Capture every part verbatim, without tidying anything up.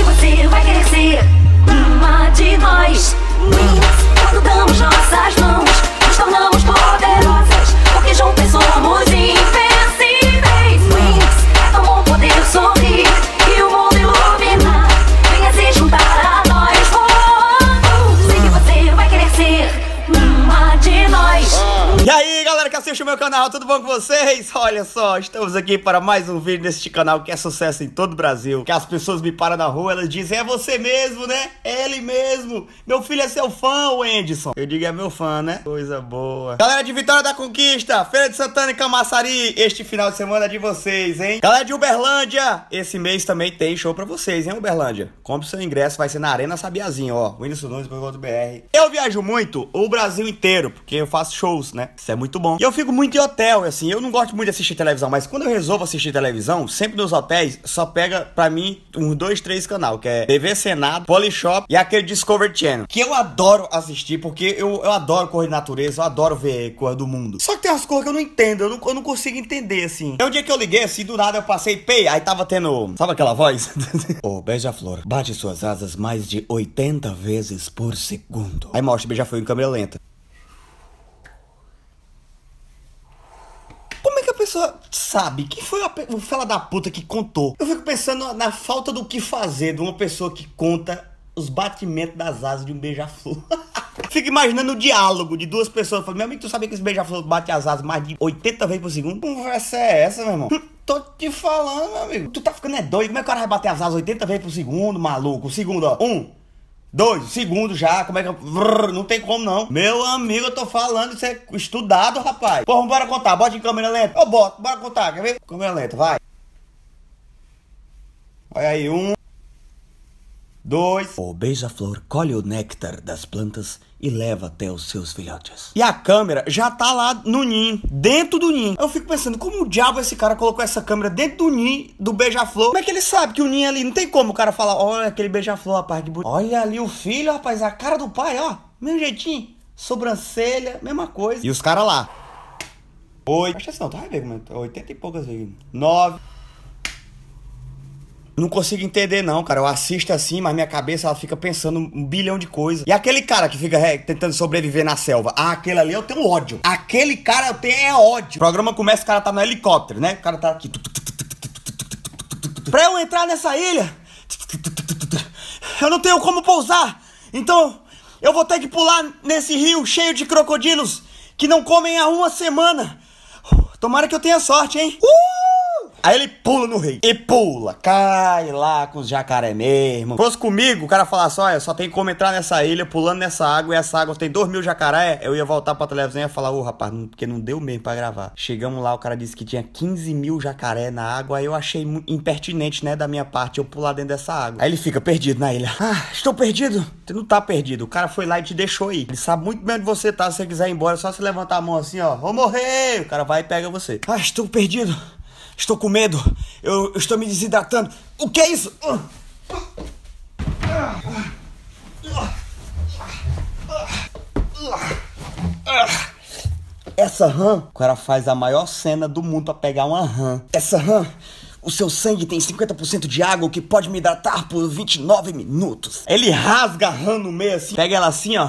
que você vai querer ser uma de nós. Meninas, colocamos nossas mãos, nos tornamos poderosas, porque juntas somos invencíveis. Wings, é tão bom poder sorrir e o mundo iluminar. Venha se juntar a nós. Oh, sei que você vai querer ser uma de nós. E aí, galera que assiste o meu canal, tudo bom com vocês? Olha só, estamos aqui para mais um vídeo neste canal que é sucesso em todo o Brasil. Que as pessoas me param na rua, elas dizem, é você mesmo, né? É ele mesmo. Meu filho é seu fã, o Whindersson. Eu digo, é meu fã, né? Coisa boa. Galera de Vitória da Conquista, Feira de Santana e Camaçari, este final de semana é de vocês, hein? Galera de Uberlândia, esse mês também tem show pra vocês, hein, Uberlândia? Compre seu ingresso, vai ser na Arena Sabiazinha, ó. Whindersson Nunes, B R. Eu viajo muito o Brasil inteiro, porque eu faço shows, né? Isso é muito bom. E eu fico muito em hotel, assim, eu não gosto muito de assistir televisão, mas quando eu resolvo assistir televisão, sempre nos hotéis, só pega, pra mim, uns dois, três canal, que é T V Senado, Polishop e aquele Discovery Channel, que eu adoro assistir, porque eu, eu adoro cor de natureza, eu adoro ver cor do mundo. Só que tem umas cores que eu não entendo, eu não, eu não consigo entender, assim. É um dia que eu liguei, assim, do nada eu passei, pei, aí tava tendo, sabe aquela voz? Ô, oh, beija-flor, bate suas asas mais de oitenta vezes por segundo. Aí mostra o beija-flor em câmera lenta. Sabe, quem foi a, o fela da puta que contou? Eu fico pensando na falta do que fazer de uma pessoa que conta os batimentos das asas de um beija-flor. Fico imaginando o diálogo de duas pessoas falando, meu amigo, tu sabia que esse beija-flor bate as asas mais de oitenta vezes por segundo? Que conversa é essa, meu irmão? Tô te falando, meu amigo. Tu tá ficando é doido, como é que o cara vai bater as asas oitenta vezes por segundo, maluco? O segundo, ó, um... Dois, segundo já, como é que eu... Não tem como não. Meu amigo, eu tô falando, isso é estudado, rapaz. Porra, bora contar, bota em câmera lenta. Ô, bota, bora contar, quer ver? Câmera lenta, vai. Olha aí, um... Dois... O beija-flor colhe o néctar das plantas e leva até os seus filhotes. E a câmera já tá lá no ninho, dentro do ninho. Eu fico pensando, como o diabo esse cara colocou essa câmera dentro do ninho do beija-flor? Como é que ele sabe que o ninho ali, não tem como o cara falar, olha aquele beija-flor, rapaz, que bonito. Olha ali o filho, rapaz, a cara do pai, ó, mesmo jeitinho, sobrancelha, mesma coisa. E os caras lá. Oito... Presta atenção, tá vendo? oitenta e poucas vezes. Nove... Não consigo entender não, cara, eu assisto assim, mas minha cabeça ela fica pensando um bilhão de coisas. E aquele cara que fica é, tentando sobreviver na selva, ah, aquele ali eu tenho ódio. Aquele cara eu tenho é ódio. O programa começa, o cara tá no helicóptero, né? O cara tá aqui. Pra eu entrar nessa ilha, eu não tenho como pousar. Então, eu vou ter que pular nesse rio cheio de crocodilos que não comem há uma semana. Tomara que eu tenha sorte, hein? Uh! Aí ele pula no rio. E pula. Cai lá com os jacaré mesmo. Se fosse comigo, o cara falasse, olha, só tem como entrar nessa ilha pulando nessa água. E essa água tem dois mil jacaré. Eu ia voltar pra televisão e ia falar, ô, rapaz, não, porque não deu mesmo pra gravar. Chegamos lá, o cara disse que tinha quinze mil jacaré na água. Aí eu achei impertinente, né, da minha parte, eu pular dentro dessa água. Aí ele fica perdido na ilha. Ah, estou perdido. Tu não tá perdido. O cara foi lá e te deixou ir. Ele sabe muito bem onde você tá. Se você quiser ir embora, é só se levantar a mão assim, ó. Vou morrer. O cara vai e pega você. Ah, estou perdido. Estou com medo, eu, eu estou me desidratando. O que é isso? Essa rã, o cara faz a maior cena do mundo pra pegar uma rã. Essa rã, o seu sangue tem cinquenta por cento de água, o que pode me hidratar por vinte e nove minutos. Ele rasga a rã no meio assim, pega ela assim, ó.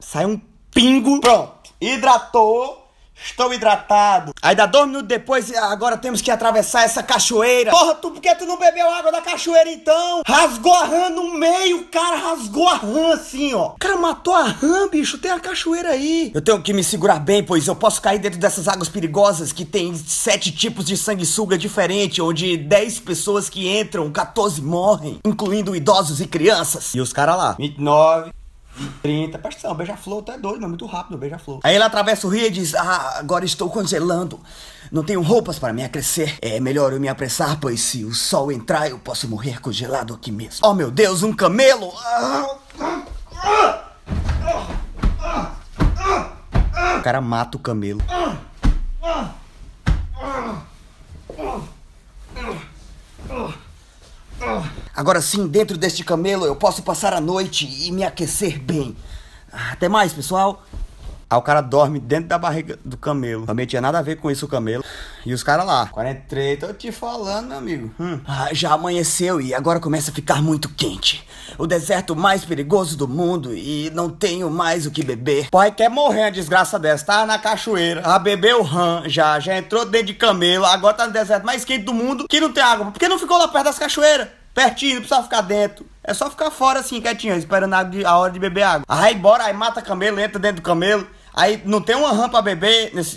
Sai um pingo. Pronto, hidratou. Estou hidratado. Aí dá dois minutos depois, agora temos que atravessar essa cachoeira. Porra, tu, por que tu não bebeu água da cachoeira então? Rasgou a rã no meio, cara, rasgou a rã assim, ó. O cara matou a rã, bicho, tem a cachoeira aí. Eu tenho que me segurar bem, pois eu posso cair dentro dessas águas perigosas que tem sete tipos de sanguessuga diferente, onde dez pessoas que entram, quatorze morrem, incluindo idosos e crianças. E os caras lá, vinte e nove... trinta, presta atenção, beija-flor, tu é doido, mas muito rápido, beija-flor. Aí ele atravessa o rio e diz, ah, agora estou congelando, não tenho roupas para me aquecer. É melhor eu me apressar, pois se o sol entrar eu posso morrer congelado aqui mesmo. Oh meu Deus, um camelo! Ah, ah, ah, ah, ah, ah, ah. O cara mata o camelo. Ah, ah, ah, ah, ah, ah. Agora sim, dentro deste camelo eu posso passar a noite e me aquecer bem. Até mais, pessoal. Aí o cara dorme dentro da barriga do camelo. Também tinha nada a ver com isso o camelo. E os caras lá, quarenta e três, tô te falando, meu amigo. Hum. Ah, já amanheceu e agora começa a ficar muito quente. O deserto mais perigoso do mundo e não tenho mais o que beber. Pai quer morrer a desgraça dessa, tá na cachoeira. Ah, bebeu rã, já, já entrou dentro de camelo. Agora tá no deserto mais quente do mundo, que não tem água. Por que não ficou lá perto das cachoeiras? Pertinho, não precisa ficar dentro. É só ficar fora assim, quietinho, esperando a, de, a hora de beber água. Aí bora, aí mata camelo, entra dentro do camelo. Aí não tem uma rã pra beber nesse...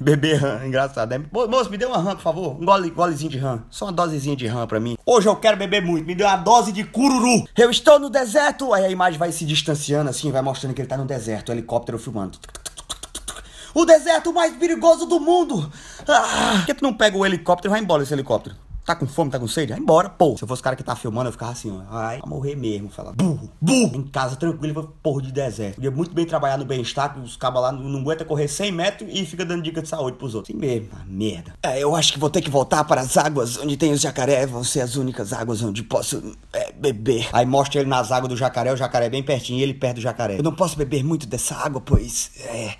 Beber rã, engraçado, né? Moço, me dê uma rã, por favor. Um gole, golezinho de rã. Só uma dosezinha de rã pra mim. Hoje eu quero beber muito. Me dê uma dose de cururu. Eu estou no deserto. Aí a imagem vai se distanciando assim, vai mostrando que ele tá no deserto. O helicóptero filmando. O deserto mais perigoso do mundo. Ah, por que tu não pega o helicóptero e vai embora esse helicóptero? Tá com fome, tá com sede? Vai embora, pô. Se eu fosse o cara que tá filmando, eu ficava assim, ó. Vai morrer mesmo, fala. Burro, burro. Em casa, tranquilo, porra de deserto. Podia muito bem trabalhar no bem-estar, os cabas lá não, não aguentam correr cem metros e fica dando dica de saúde pros outros. Assim mesmo, uma merda. É, eu acho que vou ter que voltar para as águas onde tem os jacaré. Vão ser as únicas águas onde posso é, beber. Aí mostra ele nas águas do jacaré, o jacaré bem pertinho e ele perto do jacaré. Eu não posso beber muito dessa água, pois... É...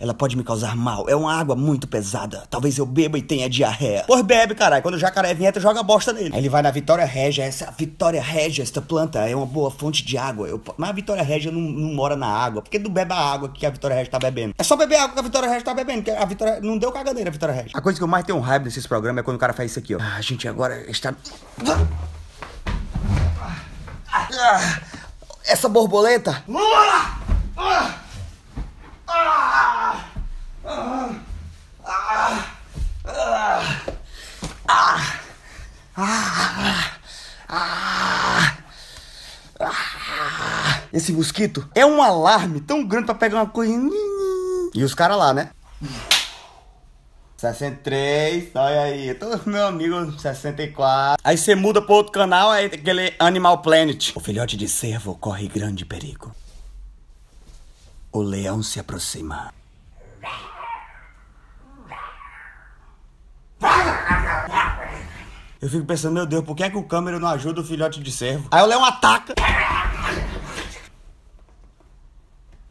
Ela pode me causar mal. É uma água muito pesada. Talvez eu beba e tenha diarreia. Pois bebe, caralho. Quando o jacaré vier, tu joga a bosta nele. Aí ele vai na Vitória Regia. Essa Vitória Regia, esta planta, é uma boa fonte de água. Eu... Mas a Vitória Regia não, não mora na água. Por que não bebe a água que a Vitória Regia tá bebendo? É só beber a água que a Vitória Regia tá bebendo. Que a Vitória... Não deu caganeira a Vitória Regia. A coisa que eu mais tenho raiva desses programas é quando o cara faz isso aqui, ó. Ah, gente, agora está... Ah, essa borboleta... Lula! Ah! Esse mosquito é um alarme tão grande pra pegar uma coisa. E os caras lá, né? sessenta e três, olha aí, todo meu amigo, sessenta e quatro. Aí você muda pro outro canal, aí aquele Animal Planet. O filhote de cervo corre grande perigo. O leão se aproxima. Eu fico pensando, meu Deus, por que é que o câmera não ajuda o filhote de cervo? Aí o leão ataca.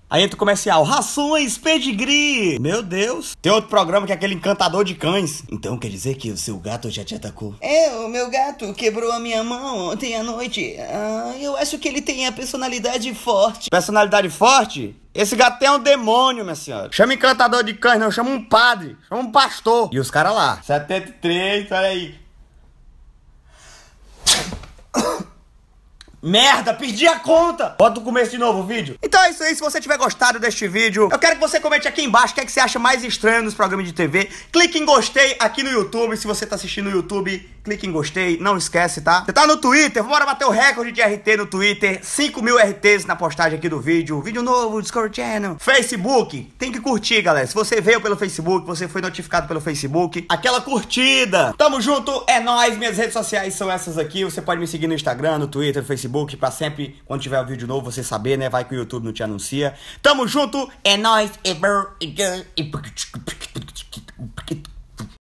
Aí entra o comercial, rações, pedigree. Meu Deus. Tem outro programa que é aquele encantador de cães. Então quer dizer que o seu gato já te atacou? É, o meu gato quebrou a minha mão ontem à noite. Ah, eu acho que ele tem a personalidade forte. Personalidade forte? Esse gato é um demônio, minha senhora. Chama encantador de cães, não. Chama um padre. Chama um pastor. E os caras lá. setenta e três, olha aí. Merda, perdi a conta. Bota o começo de novo o vídeo. Então é isso aí, se você tiver gostado deste vídeo, eu quero que você comente aqui embaixo o que é que você acha mais estranho nos programas de T V. Clique em gostei aqui no YouTube, se você tá assistindo no YouTube, clique em gostei, não esquece, tá? Você tá no Twitter, bora bater o recorde de R T no Twitter, cinco mil R Ts na postagem aqui do vídeo. Vídeo novo, Discovery Channel. Facebook, tem que curtir, galera. Se você veio pelo Facebook, você foi notificado pelo Facebook, aquela curtida. Tamo junto, é nóis, minhas redes sociais são essas aqui, você pode me seguir no Instagram, no Twitter, no Facebook, pra sempre, quando tiver um vídeo novo, você saber, né? Vai que o YouTube não te anuncia. Tamo junto, é nóis.